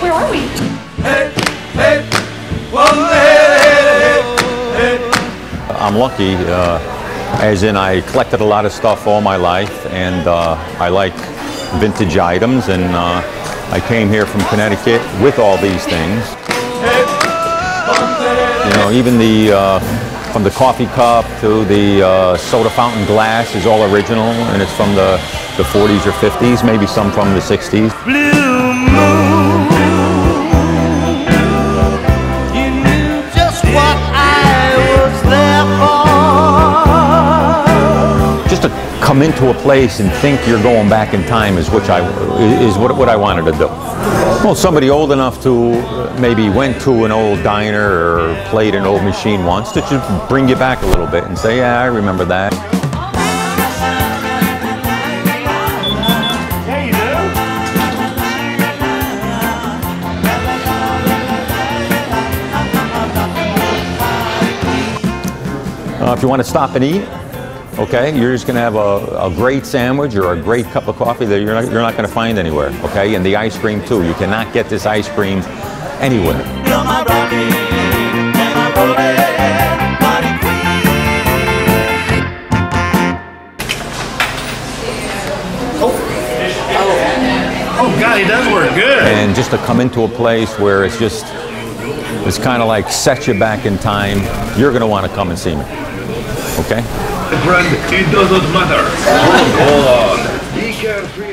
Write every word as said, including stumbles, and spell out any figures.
Where are we? Hey, hey, whoa, hey, hey, hey. I'm lucky, uh, as in I collected a lot of stuff all my life, and uh, I like vintage items, and uh, I came here from Connecticut with all these things. You know, even the uh, from the coffee cup to the uh, soda fountain glass is all original, and it's from the, the forties or fifties, maybe some from the sixties. Blue moon, you knew just what I was there for. Just to come into a place and think you're going back in time is which I is what what I wanted to do. Well, somebody old enough to maybe went to an old diner or played an old machine once to just bring you back a little bit and say, yeah, I remember that. Uh, if you want to stop and eat, okay, you're just going to have a, a great sandwich or a great cup of coffee that you're not, you're not going to find anywhere, okay? And the ice cream, too. You cannot get this ice cream anywhere. Oh, oh God, he does work good. And just to come into a place where it's just, it's kind of like set you back in time, you're going to want to come and see me, okay? Brand, it doesn't matter. Hold on.